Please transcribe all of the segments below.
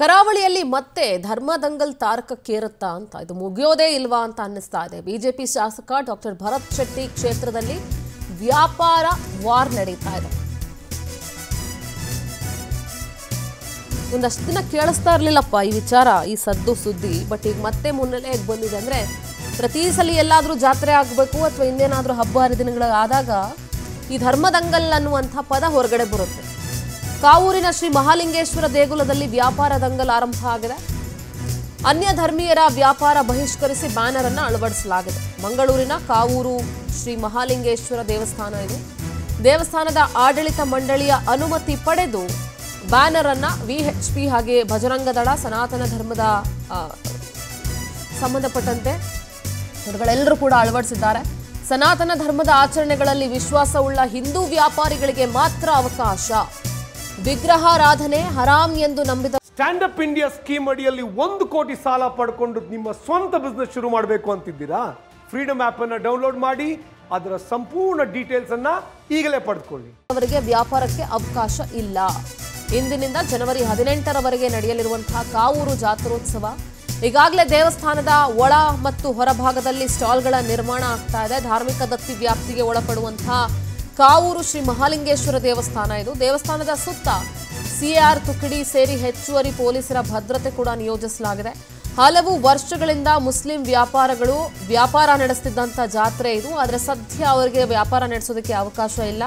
ಕರಾವಳಿಯಲ್ಲಿ ಮತ್ತೆ ಧರ್ಮ ದಂಗಲ್ ತಾರಕಕ್ಕೇರುತ್ತಾ ಅಂತ ಇದು ಮುಗಿಯೋದೇ ಇಲ್ವಾ ಅಂತ ಅನ್ನಿಸ್ತಾ ಇದೆ। ಬಿಜೆಪಿ ಶಾಸಕ ಡಾಕ್ಟರ್ ಭರತ್ ಶೆಟ್ಟಿ ಕ್ಷೇತ್ರದಲ್ಲಿ ವ್ಯಾಪಾರ ವಾರ್ ನಡೆಯುತ್ತಾ ಇದೆ। ಒಂದಷ್ಟು ದಿನ ಕೇಳಿಸ್ತಾ ಇರಲಿಲ್ಲಪ್ಪ ಈ ವಿಚಾರ, ಈ ಸದ್ದು ಸುದ್ದಿ, ಬಟ್ ಈಗ ಮತ್ತೆ ಮುನ್ನೆಲೆಗೆ ಬಂದಿದೆ। ಅಂದ್ರೆ ಪ್ರತಿ ಸಲ ಎಲ್ಲಾದರೂ ಜಾತ್ರೆ ಆಗಬೇಕು ಅಥವಾ ಇನ್ನೇನಾದರೂ ಹಬ್ಬ ಹರಿದಿನಗಳಾದಾಗ ಈ ಧರ್ಮ ದಂಗಲ್ ಅನ್ನುವಂಥ ಪದ ಹೊರಗಡೆ ಬರುತ್ತೆ। ಕಾವೂರಿನ ಶ್ರೀ ಮಹಾಲಿಂಗೇಶ್ವರ ದೇಗುಲದಲ್ಲಿ ವ್ಯಾಪಾರ ದಂಗಲ್ ಆರಂಭ ಆಗಿದೆ। ಅನ್ಯ ಧರ್ಮೀಯರ ವ್ಯಾಪಾರ ಬಹಿಷ್ಕರಿಸಿ ಬ್ಯಾನರ್ ಅನ್ನು ಅಳವಡಿಸಲಾಗಿದೆ। ಮಂಗಳೂರಿನ ಕಾವೂರು ಶ್ರೀ ಮಹಾಲಿಂಗೇಶ್ವರ ದೇವಸ್ಥಾನ ಇದು। ದೇವಸ್ಥಾನದ ಆಡಳಿತ ಮಂಡಳಿಯ ಅನುಮತಿ ಪಡೆದು ಬ್ಯಾನರ್ ಅನ್ನು ವಿಎಚ್ಪಿ ಹಾಗೆ ಭಜರಂಗ ದಳ ಸನಾತನ ಧರ್ಮದ ಸಂಬಂಧಪಟ್ಟಂತೆ ಇವರುಗಳೆಲ್ಲರೂ ಕೂಡ ಅಳವಡಿಸಿದ್ದಾರೆ। ಸನಾತನ ಧರ್ಮದ ಆಚರಣೆಗಳಲ್ಲಿ ವಿಶ್ವಾಸವುಳ್ಳ ಹಿಂದೂ ವ್ಯಾಪಾರಿಗಳಿಗೆ ಮಾತ್ರ ಅವಕಾಶ, ವಿಗ್ರಹಾರಾಧನೆ ಹರಾಮ್ ಎಂದು ನಂಬಿದ ಸ್ಟ್ಯಾಂಡ್ ಅಪ್ ಇಂಡಿಯಾ ಸ್ಕೀಮ್ ಅಡಿಯಲ್ಲಿ 1 ಕೋಟಿ ಸಾಲ ಪಡೆಕೊಂಡು ನಿಮ್ಮ ಸ್ವಂತ ಬಿಸ್ನೆಸ್ ಶುರು ಮಾಡಬೇಕು ಅಂತಿದ್ದೀರಾ? ಫ್ರೀಡಮ್ ಆಪ್ ಅನ್ನು ಡೌನ್ಲೋಡ್ ಮಾಡಿ ಅದರ ಸಂಪೂರ್ಣ ಡೀಟೇಲ್ಸ್ ಅನ್ನು ಈಗಲೇ ಪಡೆದುಕೊಳ್ಳಿ। ಅವರಿಗೆ ವ್ಯಾಪಾರಕ್ಕೆ ಅವಕಾಶ ಇಲ್ಲ। ಇಂದಿನಿಂದ ಜನವರಿ 18ರವರೆಗೆ ನಡೆಯಲಿರುವಂತಹ ಕಾವೂರು ಜಾತ್ರೋತ್ಸವ, ಈಗಾಗಲೇ ದೇವಸ್ಥಾನದ ಒಳ ಮತ್ತು ಹೊರಭಾಗದಲ್ಲಿ ಸ್ಟಾಲ್ಗಳ ನಿರ್ಮಾಣ ಆಗ್ತಾ ಇದೆ। ಧಾರ್ಮಿಕ ದತ್ತಿ ವ್ಯಾಪ್ತಿಗೆ ಒಳಪಡುವಂತಹ ಕಾವೂರು ಶ್ರೀ ಮಹಾಲಿಂಗೇಶ್ವರ ದೇವಸ್ಥಾನ ಇದು। ದೇವಸ್ಥಾನದ ಸುತ್ತ ಸಿಆರ್ ತುಕಡಿ ಸೇರಿ ಹೆಚ್ಚುವರಿ ಪೊಲೀಸರ ಭದ್ರತೆ ಕೂಡ ನಿಯೋಜಿಸಲಾಗಿದೆ। ಹಲವು ವರ್ಷಗಳಿಂದ ಮುಸ್ಲಿಂ ವ್ಯಾಪಾರಗಳು ವ್ಯಾಪಾರ ನಡೆಸ್ತಿದ್ದಂಥ ಜಾತ್ರೆ ಇದು, ಆದರೆ ಸದ್ಯ ಅವರಿಗೆ ವ್ಯಾಪಾರ ನಡೆಸೋದಕ್ಕೆ ಅವಕಾಶ ಇಲ್ಲ।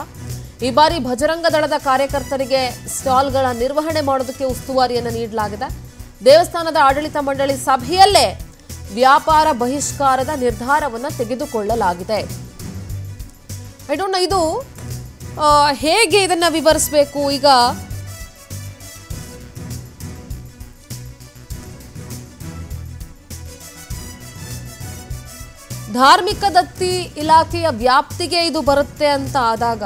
ಈ ಬಾರಿ ಭಜರಂಗ ದಳದ ಕಾರ್ಯಕರ್ತರಿಗೆ ಸ್ಟಾಲ್ಗಳ ನಿರ್ವಹಣೆ ಮಾಡೋದಕ್ಕೆ ಉಸ್ತುವಾರಿಯನ್ನು ನೀಡಲಾಗಿದೆ। ದೇವಸ್ಥಾನದ ಆಡಳಿತ ಮಂಡಳಿ ಸಭೆಯಲ್ಲೇ ವ್ಯಾಪಾರ ಬಹಿಷ್ಕಾರದ ನಿರ್ಧಾರವನ್ನು ತೆಗೆದುಕೊಳ್ಳಲಾಗಿದೆ। ಐ ಡೋಂಟ್ ನೋ ಇದು ಹೇಗೆ ಇದನ್ನ ವಿವರಿಸಬೇಕು। ಈಗ ಧಾರ್ಮಿಕ ದತ್ತಿ ಇಲಾಖೆಯ ವ್ಯಾಪ್ತಿಗೆ ಇದು ಬರುತ್ತೆ ಅಂತ ಆದಾಗ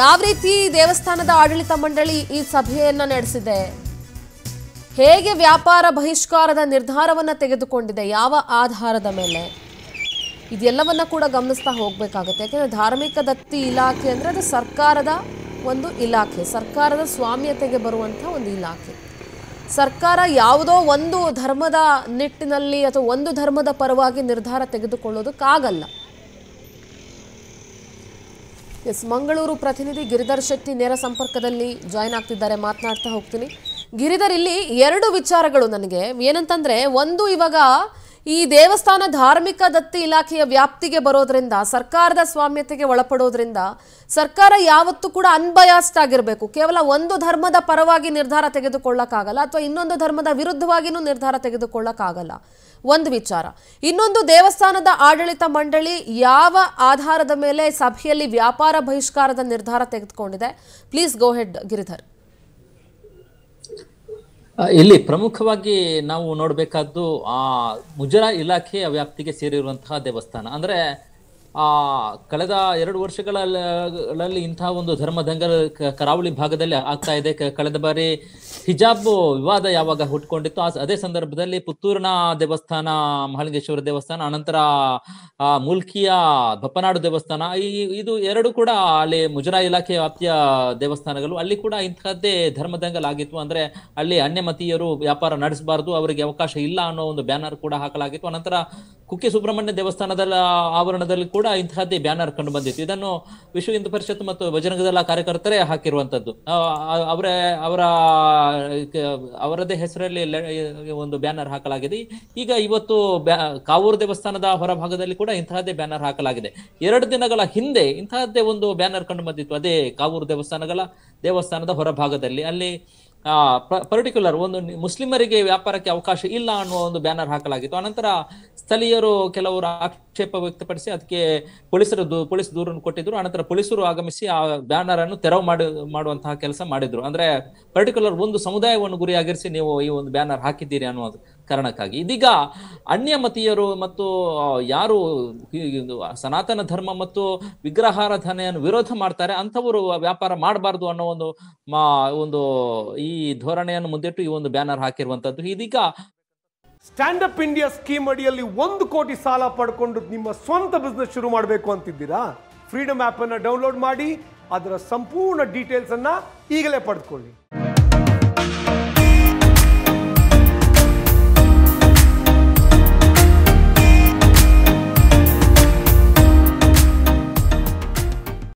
ಯಾವ ರೀತಿ ದೇವಸ್ಥಾನದ ಆಡಳಿತ ಮಂಡಳಿ ಈ ಸಭೆಯನ್ನು ನಡೆಸಿದೆ, ಹೇಗೆ ವ್ಯಾಪಾರ ಬಹಿಷ್ಕಾರದ ನಿರ್ಧಾರವನ್ನು ತೆಗೆದುಕೊಂಡಿದೆ, ಯಾವ ಆಧಾರದ ಮೇಲೆ, ಇದೆಲ್ಲವನ್ನ ಕೂಡ ಗಮನಿಸ್ತಾ ಹೋಗಬೇಕಾಗುತ್ತೆ। ಯಾಕೆಂದರೆ ಧಾರ್ಮಿಕ ದತ್ತಿ ಇಲಾಖೆ ಅಂದರೆ ಅದು ಸರ್ಕಾರದ ಒಂದು ಇಲಾಖೆ, ಸರ್ಕಾರದ ಸ್ವಾಮ್ಯತೆಗೆ ಬರುವಂಥ ಒಂದು ಇಲಾಖೆ। ಸರ್ಕಾರ ಯಾವುದೋ ಒಂದು ಧರ್ಮದ ನಿಟ್ಟಿನಲ್ಲಿ ಅಥವಾ ಒಂದು ಧರ್ಮದ ಪರವಾಗಿ ನಿರ್ಧಾರ ತೆಗೆದುಕೊಳ್ಳೋದಕ್ಕಾಗಲ್ಲ। ಎಸ್, ಮಂಗಳೂರು ಪ್ರತಿನಿಧಿ ಗಿರಿಧರ್ ಶೆಟ್ಟಿ ನೇರ ಸಂಪರ್ಕದಲ್ಲಿ ಜಾಯಿನ್ ಆಗ್ತಿದ್ದಾರೆ, ಮಾತನಾಡ್ತಾ ಹೋಗ್ತೀನಿ। ಗಿರಿಧರ್, ಇಲ್ಲಿ 2 ವಿಚಾರಗಳು ನನಗೆ ಏನಂತಂದರೆ, ಒಂದು ಇವಾಗ ಈ ದೇವಸ್ಥಾನ ಧಾರ್ಮಿಕ ದತ್ತಿ ಇಲಾಖೆಯ ವ್ಯಾಪ್ತಿಗೆ ಬರೋದ್ರಿಂದ, ಸರ್ಕಾರದ ಸ್ವಾಮ್ಯತೆಗೆ ಒಳಪಡೋದ್ರಿಂದ ಸರ್ಕಾರ ಯಾವತ್ತೂ ಕೂಡ ಅನ್ಬಯಾಸ್ಡ್ ಆಗಿರಬೇಕು। ಕೇವಲ ಒಂದು ಧರ್ಮದ ಪರವಾಗಿ ನಿರ್ಧಾರ ತೆಗೆದುಕೊಳ್ಳೋಕ್ಕಾಗಲ್ಲ ಅಥವಾ ಇನ್ನೊಂದು ಧರ್ಮದ ವಿರುದ್ಧವಾಗಿಯೂ ನಿರ್ಧಾರ ತೆಗೆದುಕೊಳ್ಳೋಕ್ಕಾಗಲ್ಲ, ಒಂದು ವಿಚಾರ। ಇನ್ನೊಂದು, ದೇವಸ್ಥಾನದ ಆಡಳಿತ ಮಂಡಳಿ ಯಾವ ಆಧಾರದ ಮೇಲೆ ಸಭೆಯಲ್ಲಿ ವ್ಯಾಪಾರ ಬಹಿಷ್ಕಾರದ ನಿರ್ಧಾರ ತೆಗೆದುಕೊಂಡಿದೆ? Please go ahead Giridhar. ಇಲ್ಲಿ ಪ್ರಮುಖವಾಗಿ ನಾವು ನೋಡಬೇಕಾದ್ದು ಆ ಮುಜರಾ ಇಲಾಖೆಯ ವ್ಯಾಪ್ತಿಗೆ ಸೇರಿರುವಂತಹ ದೇವಸ್ಥಾನ. ಅಂದರೆ ಕಳೆದ 2 ವರ್ಷಗಳಲ್ಲಿ ಇಂತಹ ಒಂದು ಧರ್ಮ ದಂಗಲ್ ಕರಾವಳಿ ಭಾಗದಲ್ಲಿ ಆಗ್ತಾ ಇದೆ। ಕಳೆದ ಬಾರಿ ಹಿಜಾಬ್ ವಿವಾದ ಯಾವಾಗ ಹುಟ್ಕೊಂಡಿತ್ತು, ಅದೇ ಸಂದರ್ಭದಲ್ಲಿ ಪುತ್ತೂರಿನ ದೇವಸ್ಥಾನ ಮಹಾಲಿಂಗೇಶ್ವರ ದೇವಸ್ಥಾನ, ಅನಂತರ ಮೂಲ್ಕಿಯ ಬಪ್ಪನಾಡು ದೇವಸ್ಥಾನ, ಇದು 2 ಕೂಡ ಅಲ್ಲಿ ಮುಜರಾ ಇಲಾಖೆ ವ್ಯಾಪ್ತಿಯ ದೇವಸ್ಥಾನಗಳು, ಅಲ್ಲಿ ಕೂಡ ಇಂತಹದ್ದೇ ಧರ್ಮ ದಂಗಲ್ ಆಗಿತ್ತು। ಅಂದ್ರೆ ಅಲ್ಲಿ ಅನ್ಯಮತೀಯರು ವ್ಯಾಪಾರ ನಡೆಸಬಾರದು, ಅವರಿಗೆ ಅವಕಾಶ ಇಲ್ಲ ಅನ್ನೋ ಒಂದು ಬ್ಯಾನರ್ ಕೂಡ ಹಾಕಲಾಗಿತ್ತು। ಅನಂತರ ಕುಕ್ಕೆ ಸುಬ್ರಹ್ಮಣ್ಯ ದೇವಸ್ಥಾನದ ಆವರಣದಲ್ಲಿ ಕೂಡ ಇಂತಹದ್ದೇ ಬ್ಯಾನರ್ ಕಂಡು ಬಂದಿತ್ತು। ಇದನ್ನು ವಿಶ್ವ ಹಿಂದೂ ಪರಿಷತ್ ಮತ್ತು ಭಜರಂಗ ದಳ ಕಾರ್ಯಕರ್ತರೇ ಹಾಕಿರುವಂತದ್ದು, ಅವರದೇ ಹೆಸರಲ್ಲಿ ಒಂದು ಬ್ಯಾನರ್ ಹಾಕಲಾಗಿದೆ। ಈಗ ಇವತ್ತು ಕಾವೂರು ದೇವಸ್ಥಾನದ ಹೊರಭಾಗದಲ್ಲಿ ಕೂಡ ಇಂತಹದ್ದೇ ಬ್ಯಾನರ್ ಹಾಕಲಾಗಿದೆ। 2 ದಿನಗಳ ಹಿಂದೆ ಇಂತಹದ್ದೇ ಒಂದು ಬ್ಯಾನರ್ ಕಂಡು ಬಂದಿತ್ತು, ಅದೇ ಕಾವೂರು ದೇವಸ್ಥಾನದ ಹೊರಭಾಗದಲ್ಲಿ. ಅಲ್ಲಿ ಪರ್ಟಿಕ್ಯುಲರ್ ಒಂದು ಮುಸ್ಲಿಮರಿಗೆ ವ್ಯಾಪಾರಕ್ಕೆ ಅವಕಾಶ ಇಲ್ಲ ಅನ್ನೋ ಒಂದು ಬ್ಯಾನರ್ ಹಾಕಲಾಗಿತ್ತು। ಅನಂತರ ಸ್ಥಳೀಯರು ಕೆಲವರು ಆಕ್ಷೇಪ ವ್ಯಕ್ತಪಡಿಸಿ ಅದಕ್ಕೆ ಪೊಲೀಸ್ ದೂರನ್ನು ಕೊಟ್ಟಿದ್ರು। ಅನಂತರ ಪೊಲೀಸರು ಆಗಮಿಸಿ ಆ ಬ್ಯಾನರ್ ಅನ್ನು ತೆರವು ಮಾಡುವಂತಹ ಕೆಲಸ ಮಾಡಿದ್ರು। ಅಂದ್ರೆ ಪರ್ಟಿಕ್ಯುಲರ್ ಒಂದು ಸಮುದಾಯವನ್ನು ಗುರಿಯಾಗಿರಿಸಿ ನೀವು ಈ ಒಂದು ಬ್ಯಾನರ್ ಹಾಕಿದ್ದೀರಿ ಅನ್ನೋದು ಕಾರಣಕ್ಕಾಗಿ ಇದೀಗ ಅನ್ಯ ಮತೀಯರು ಮತ್ತು ಯಾರು ಸನಾತನ ಧರ್ಮ ಮತ್ತು ವಿಗ್ರಹಾರಾಧನೆಯನ್ನು ವಿರೋಧ ಮಾಡ್ತಾರೆ ಅಂಥವರು ವ್ಯಾಪಾರ ಮಾಡಬಾರ್ದು ಅನ್ನೋ ಒಂದು ಈ ಧೋರಣೆಯನ್ನು ಮುಂದಿಟ್ಟು ಈ ಒಂದು ಬ್ಯಾನರ್ ಹಾಕಿರುವಂತದ್ದು। ಇದೀಗ ಸ್ಟ್ಯಾಂಡ್ ಅಪ್ ಇಂಡಿಯಾ ಸ್ಕೀಮ್ ಅಡಿಯಲ್ಲಿ 1 ಕೋಟಿ ಸಾಲ ಪಡ್ಕೊಂಡು ನಿಮ್ಮ ಸ್ವಂತ ಬಿಸ್ನೆಸ್ ಶುರು ಮಾಡಬೇಕು ಅಂತಿದ್ದೀರಾ? ಫ್ರೀಡಮ್ ಆಪ್ ಅನ್ನು ಡೌನ್ಲೋಡ್ ಮಾಡಿ ಅದರ ಸಂಪೂರ್ಣ ಡೀಟೇಲ್ಸ್ ಅನ್ನ ಈಗಲೇ ಪಡೆದುಕೊಳ್ಳಿ।